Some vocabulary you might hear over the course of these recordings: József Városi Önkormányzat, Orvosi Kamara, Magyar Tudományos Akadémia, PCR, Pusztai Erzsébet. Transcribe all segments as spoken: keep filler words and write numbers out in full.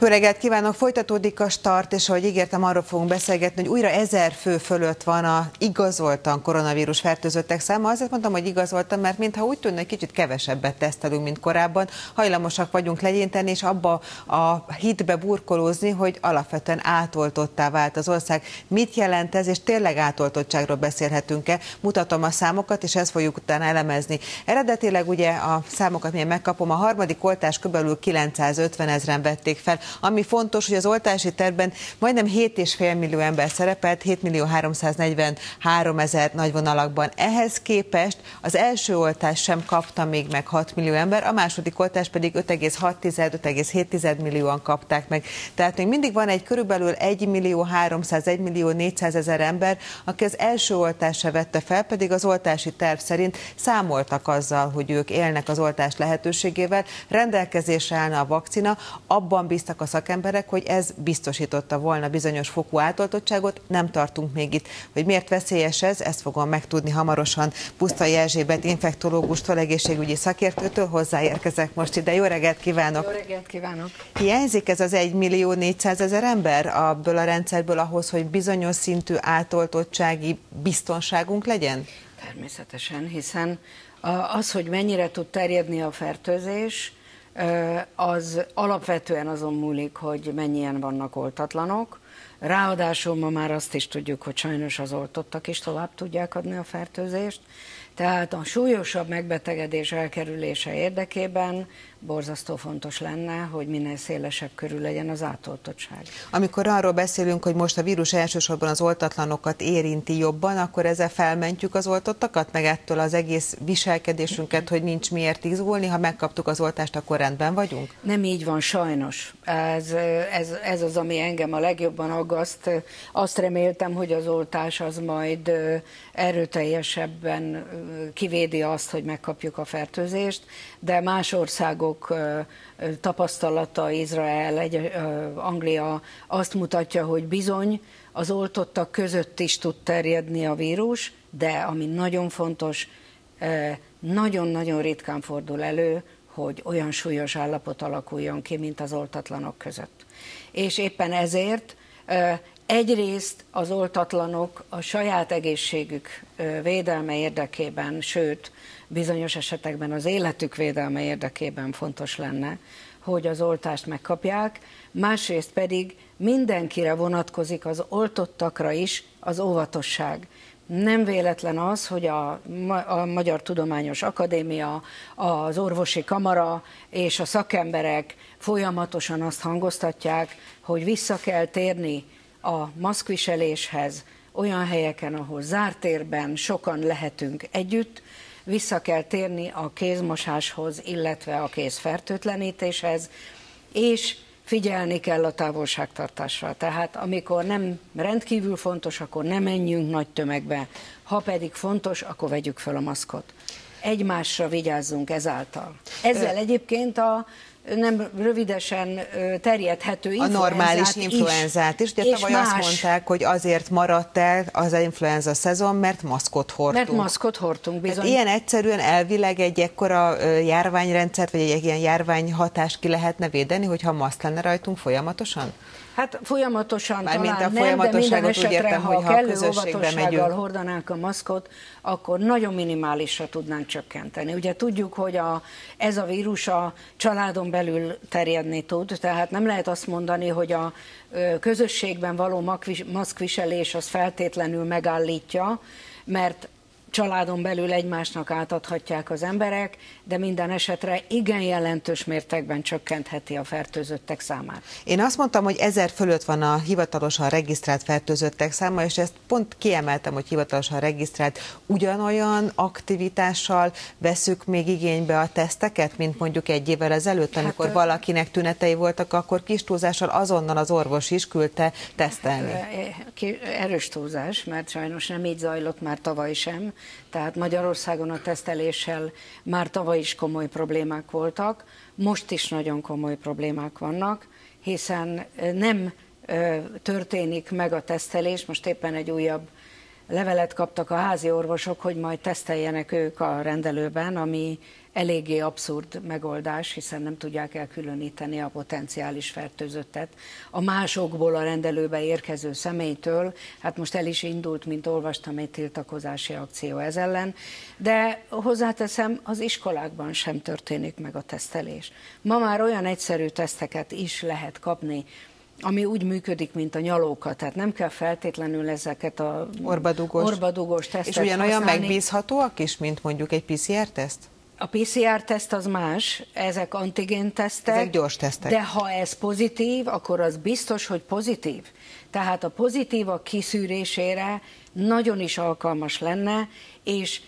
Jó reggelt kívánok! Folytatódik a start, és ahogy ígértem, arról fogunk beszélgetni, hogy újra ezer fő fölött van a igazoltan koronavírus fertőzöttek száma. Azért mondtam, hogy igazoltan, mert mintha úgy tűnne, hogy kicsit kevesebbet tesztelünk, mint korábban. Hajlamosak vagyunk legyinteni, és abba a hitbe burkolózni, hogy alapvetően átoltottá vált az ország. Mit jelent ez, és tényleg átoltottságról beszélhetünk-e? Mutatom a számokat, és ezt fogjuk utána elemezni. Eredetileg ugye a számokat milyen megkapom, a harmadik oltás körülbelül kilencszázötven ezeren vették fel. Ami fontos, hogy az oltási tervben majdnem hét egész öt millió ember szerepelt, hét millió háromszáznegyvenhárom ezer nagy vonalakban. Ehhez képest az első oltás sem kapta még meg hat millió ember, a második oltás pedig öt egész hat, öt egész hét millióan kapták meg. Tehát még mindig van egy körülbelül egy millió háromszáz, egy millió négyszázezer ember, aki az első oltást se vette fel, pedig az oltási terv szerint számoltak azzal, hogy ők élnek az oltás lehetőségével, rendelkezésre állna a vakcina, abban biztak a szakemberek, hogy ez biztosította volna bizonyos fokú átoltottságot, nem tartunk még itt. Hogy miért veszélyes ez, ezt fogom megtudni hamarosan Pusztai Erzsébet infektológustól, egészségügyi szakértőtől, hozzáérkezek most ide. Jó reggelt kívánok! Jó reggelt kívánok! Hiányzik ez az egy millió négyszázezer ember abból a rendszerből ahhoz, hogy bizonyos szintű átoltottsági biztonságunk legyen? Természetesen, hiszen az, hogy mennyire tud terjedni a fertőzés, az alapvetően azon múlik, hogy mennyien vannak oltatlanok. Ráadásul ma már azt is tudjuk, hogy sajnos az oltottak is tovább tudják adni a fertőzést. Tehát a súlyosabb megbetegedés elkerülése érdekében borzasztó fontos lenne, hogy minél szélesebb körül legyen az átoltottság. Amikor arról beszélünk, hogy most a vírus elsősorban az oltatlanokat érinti jobban, akkor ezzel felmentjük az oltottakat, meg ettől az egész viselkedésünket, hogy nincs miért izgulni, ha megkaptuk az oltást, akkor rendben vagyunk? Nem így van, sajnos. Ez, ez, ez az, ami engem a legjobban aggaszt. Azt reméltem, hogy az oltás az majd erőteljesebben kivédi azt, hogy megkapjuk a fertőzést, de más országok tapasztalata, Izrael, egy, Anglia azt mutatja, hogy bizony az oltottak között is tud terjedni a vírus, de ami nagyon fontos, nagyon-nagyon ritkán fordul elő, hogy olyan súlyos állapot alakuljon ki, mint az oltatlanok között. És éppen ezért egyrészt az oltatlanok a saját egészségük védelme érdekében, sőt, bizonyos esetekben az életük védelme érdekében fontos lenne, hogy az oltást megkapják, másrészt pedig mindenkire vonatkozik, az oltottakra is az óvatosság. Nem véletlen az, hogy a, a Magyar Tudományos Akadémia, az Orvosi Kamara és a szakemberek folyamatosan azt hangoztatják, hogy vissza kell térni a maszkviseléshez olyan helyeken, ahol zárt térben sokan lehetünk együtt, vissza kell térni a kézmosáshoz, illetve a kézfertőtlenítéshez, és figyelni kell a távolságtartásra. Tehát amikor nem rendkívül fontos, akkor ne menjünk nagy tömegbe, ha pedig fontos, akkor vegyük fel a maszkot. Egymásra vigyázzunk ezáltal. Ezzel egyébként a nem rövidesen terjedhető influenzát, a normális influenzát is. is. Ugye tavaly más. Azt mondták, hogy azért maradt el az influenza szezon, mert maszkot hordtunk. Mert maszkot hordtunk, bizony. Hát ilyen egyszerűen elvileg egy ekkora járványrendszert, vagy egy ilyen járványhatást ki lehetne védeni, hogyha maszk lenne rajtunk folyamatosan? Hát folyamatosan már talán a nem, de minden esetre, értem, ha a kellő óvatossággal hordanák a maszkot, akkor nagyon minimálisra tudnánk csökkenteni. Ugye tudjuk, hogy a, ez a vírus a családon belül terjedni tud, tehát nem lehet azt mondani, hogy a közösségben való maszkviselés az feltétlenül megállítja, mert családon belül egymásnak átadhatják az emberek, de minden esetre igen jelentős mértékben csökkentheti a fertőzöttek számát. Én azt mondtam, hogy ezer fölött van a hivatalosan regisztrált fertőzöttek száma, és ezt pont kiemeltem, hogy hivatalosan regisztrált. Ugyanolyan aktivitással veszük még igénybe a teszteket, mint mondjuk egy évvel ezelőtt, amikor hát, valakinek tünetei voltak, akkor kis túlzással azonnal az orvos is küldte tesztelni. Erős túlzás, mert sajnos nem így zajlott már tavaly sem. Tehát Magyarországon a teszteléssel már tavaly is komoly problémák voltak, most is nagyon komoly problémák vannak, hiszen nem történik meg a tesztelés, most éppen egy újabb levelet kaptak a házi orvosok, hogy majd teszteljenek ők a rendelőben, ami eléggé abszurd megoldás, hiszen nem tudják elkülöníteni a potenciális fertőzöttet a másokból a rendelőbe érkező személytől. Hát most el is indult, mint olvastam, egy tiltakozási akció ez ellen, de hozzáteszem, az iskolákban sem történik meg a tesztelés. Ma már olyan egyszerű teszteket is lehet kapni, ami úgy működik, mint a nyalóka, tehát nem kell feltétlenül ezeket a orbadugós, orbadugós tesztet használni. És ugyanolyan használni. Megbízhatóak is, mint mondjuk egy pé cé er teszt? A pé cé er teszt az más, ezek antigén tesztek, ezek gyors tesztek. De ha ez pozitív, akkor az biztos, hogy pozitív. Tehát a pozitívak kiszűrésére nagyon is alkalmas lenne, és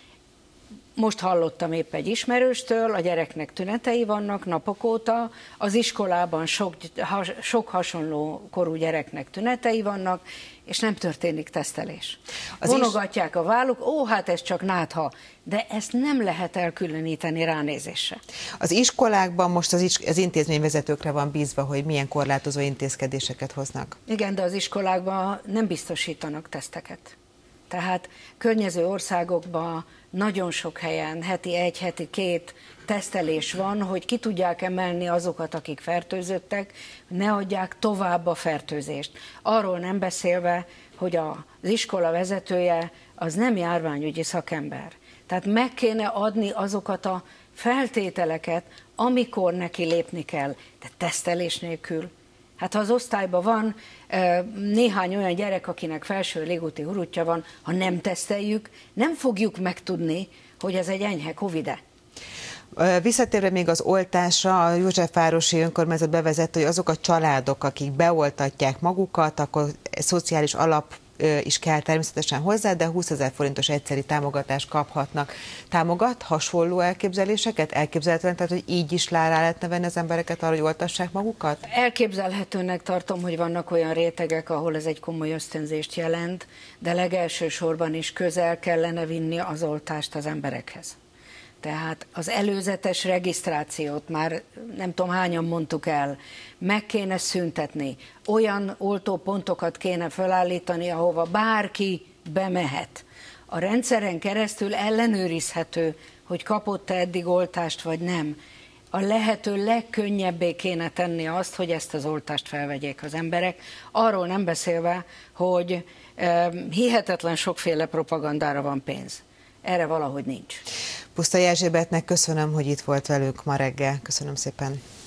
most hallottam épp egy ismerőstől, a gyereknek tünetei vannak napok óta, az iskolában sok, has, sok hasonló korú gyereknek tünetei vannak, és nem történik tesztelés. Vonogatják a válluk, ó, hát ez csak nátha, de ezt nem lehet elkülöníteni ránézésre. Az iskolákban most az, is, az intézményvezetőkre van bízva, hogy milyen korlátozó intézkedéseket hoznak. Igen, de az iskolákban nem biztosítanak teszteket. Tehát környező országokban nagyon sok helyen heti egy, heti két tesztelés van, hogy ki tudják emelni azokat, akik fertőzöttek, ne adják tovább a fertőzést. Arról nem beszélve, hogy az iskola vezetője az nem járványügyi szakember. Tehát meg kéne adni azokat a feltételeket, amikor neki lépni kell, de tesztelés nélkül. Hát ha az osztályban van néhány olyan gyerek, akinek felső légúti hurutja van, ha nem teszteljük, nem fogjuk megtudni, hogy ez egy enyhe covid-e. Visszatérve még az oltásra, a József Városi Önkormányzat bevezett, hogy azok a családok, akik beoltatják magukat, akkor szociális alap is kell természetesen hozzá, de húszezer forintos egyszeri támogatást kaphatnak. Támogat hasonló elképzeléseket? Elképzelhetően, tehát, hogy így is rá lehetne venni az embereket arra, hogy oltassák magukat? Elképzelhetőnek tartom, hogy vannak olyan rétegek, ahol ez egy komoly ösztönzést jelent, de legelső sorban is közel kellene vinni az oltást az emberekhez. Tehát az előzetes regisztrációt már nem tudom hányan mondtuk el, meg kéne szüntetni, olyan oltópontokat kéne felállítani, ahova bárki bemehet. A rendszeren keresztül ellenőrizhető, hogy kapott-e eddig oltást vagy nem. A lehető legkönnyebbé kéne tenni azt, hogy ezt az oltást felvegyék az emberek, arról nem beszélve, hogy hihetetlen sokféle propagandára van pénz. Erre valahogy nincs. Pusztai Erzsébetnek köszönöm, hogy itt volt velünk ma reggel. Köszönöm szépen.